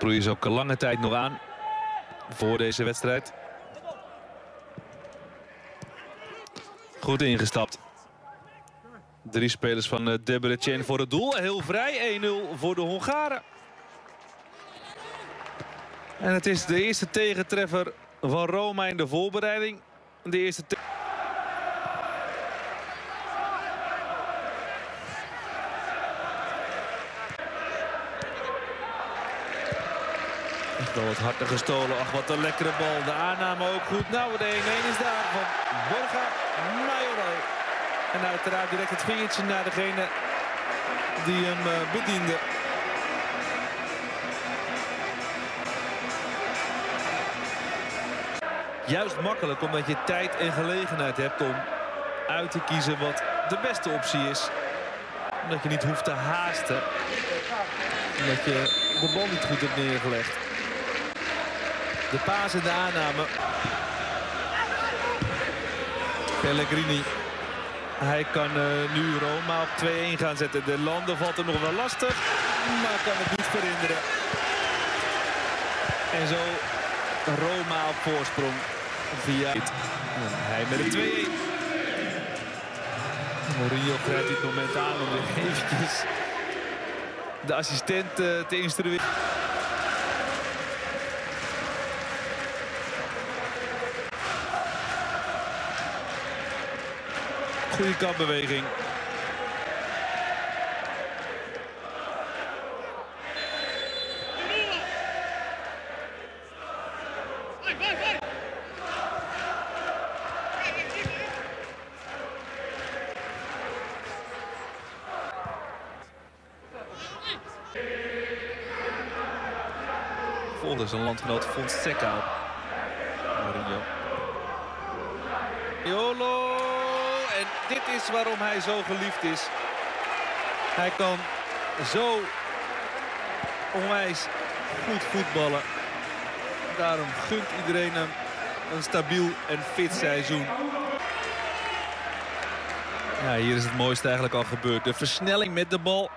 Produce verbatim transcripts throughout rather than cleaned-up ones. Proeien ze ook lange tijd nog aan voor deze wedstrijd. Goed ingestapt. Drie spelers van Debrecen voor het doel. Heel vrij, één nul voor de Hongaren. En het is de eerste tegentreffer van Roma in de voorbereiding. De eerste Echt wel wat harder gestolen. Ach, wat een lekkere bal. De aanname ook goed. Nou, de één één is daar van Borja Mayoral. En uiteraard direct het vingertje naar degene die hem bediende. Juist makkelijk, omdat je tijd en gelegenheid hebt om uit te kiezen wat de beste optie is. Omdat je niet hoeft te haasten. Omdat je de bal niet goed hebt neergelegd. De paas en de aanname. Pellegrini. Hij kan uh, nu Roma op twee één gaan zetten. De landen valt er nog wel lastig, maar kan het niet verhinderen. En zo Roma op voorsprong via en hij met een twee één. Mourinho grijpt dit moment aan om weer eventjes de assistent uh, te instrueren. Goede kantbeweging. Volgde zijn landgenoot Fonseca op. Mourinho. Jolo! En dit is waarom hij zo geliefd is. Hij kan zo onwijs goed voetballen. Daarom gunt iedereen hem een stabiel en fit seizoen. Ja, hier is het mooiste eigenlijk al gebeurd. De versnelling met de bal.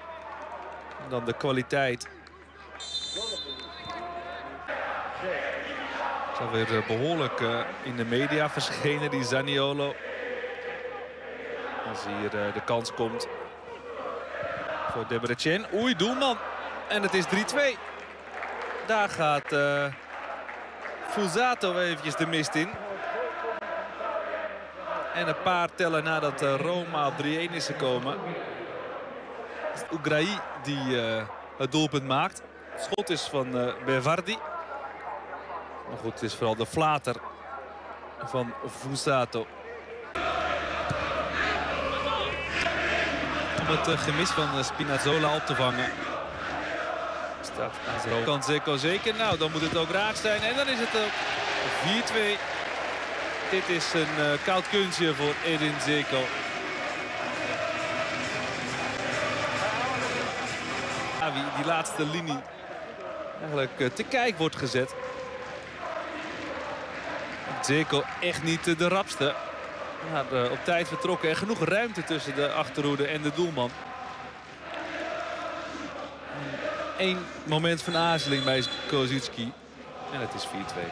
En dan de kwaliteit. Het is alweer behoorlijk uh, in de media verschenen, die Zaniolo. Als hier de kans komt voor Debrecen. Oei, doelman. En het is drie twee. Daar gaat uh, Fuzato eventjes de mist in. En een paar tellen nadat uh, Roma op drie één is gekomen. Het is Ugrahi die uh, het doelpunt maakt. Het schot is van uh, Bevardi. Maar goed, het is vooral de flater van Fuzato. Om het gemis van Spinazzola op te vangen. Staat Edin Dzeko zeker. Nou, dan moet het ook raak zijn. En dan is het ook vier twee. Dit is een uh, koud kunstje voor Edin Dzeko. Die laatste linie eigenlijk uh, te kijk wordt gezet. Dzeko echt niet uh, de rapste. Maar uh, op tijd vertrokken en genoeg ruimte tussen de achterhoede en de doelman. Eén moment van aarzeling bij Kozitski. En het is vier twee.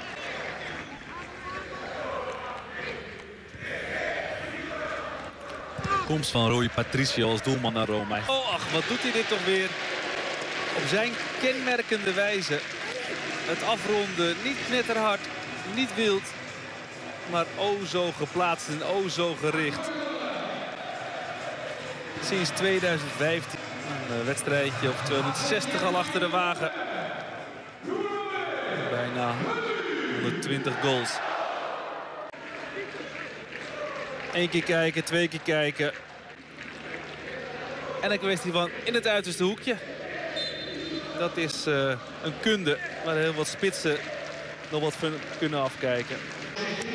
Komst van Roy Patricio als doelman naar Roma. Oh, ach, wat doet hij dit toch weer? Op zijn kenmerkende wijze. Het afronden, niet knetterhard, niet wild. Maar o zo geplaatst en o zo gericht. Sinds tweeduizend vijftien een wedstrijdje op tweehonderdzestig al achter de wagen. Bijna honderdtwintig goals. Eén keer kijken, twee keer kijken. En een kwestie van in het uiterste hoekje. Dat is uh, een kunde waar heel wat spitsen nog wat kunnen afkijken.